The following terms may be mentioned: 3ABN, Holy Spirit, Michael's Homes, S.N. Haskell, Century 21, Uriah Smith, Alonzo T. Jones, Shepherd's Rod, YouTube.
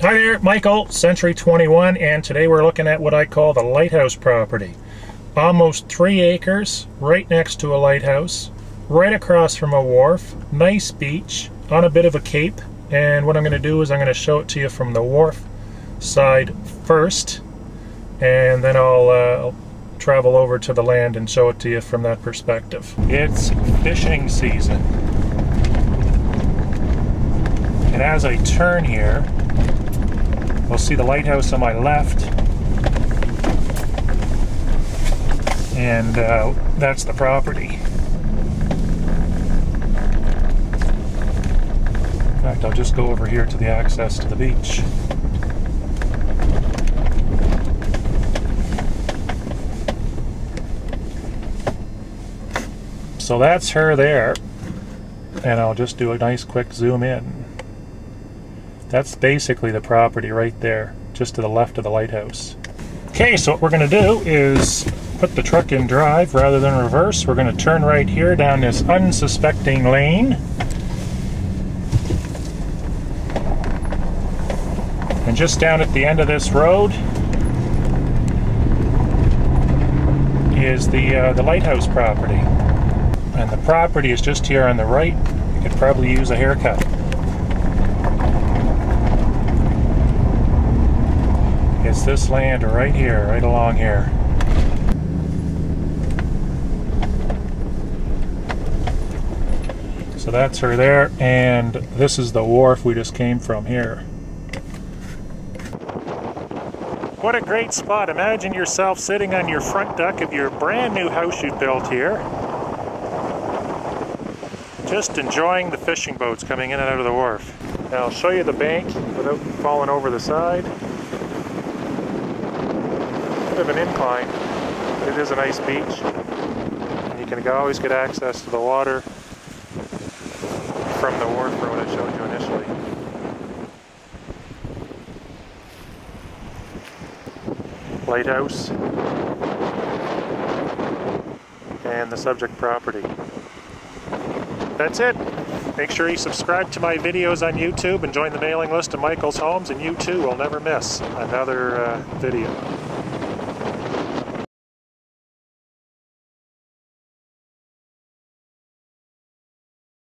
Hi there, Michael, Century 21, and today we're looking at what I call the lighthouse property. Almost 3 acres, right next to a lighthouse, right across from a wharf, nice beach, on a bit of a cape, and what I'm going to do is I'm going to show it to you from the wharf side first, and then I'll travel over to the land and show it to you from that perspective. It's fishing season, and as I turn here, we'll see the lighthouse on my left, and that's the property. In fact, I'll just go over here to the access to the beach. So that's her there, and I'll just do a nice quick zoom in. That's basically the property right there, just to the left of the lighthouse. Okay, so what we're going to do is put the truck in drive rather than reverse. We're going to turn right here down this unsuspecting lane. And just down at the end of this road is the lighthouse property. And the property is just here on the right. You could probably use a haircut. It's this land right here, right along here. So that's her there, and this is the wharf we just came from here. What a great spot. Imagine yourself sitting on your front deck of your brand new house you built here, just enjoying the fishing boats coming in and out of the wharf. Now I'll show you the bank without falling over the side. Of an incline, but it is a nice beach, and you can always get access to the water from the wharf road I showed you initially. Lighthouse and the subject property. That's it. Make sure you subscribe to my videos on YouTube and join the mailing list of Michael's Homes, and you too will never miss another video.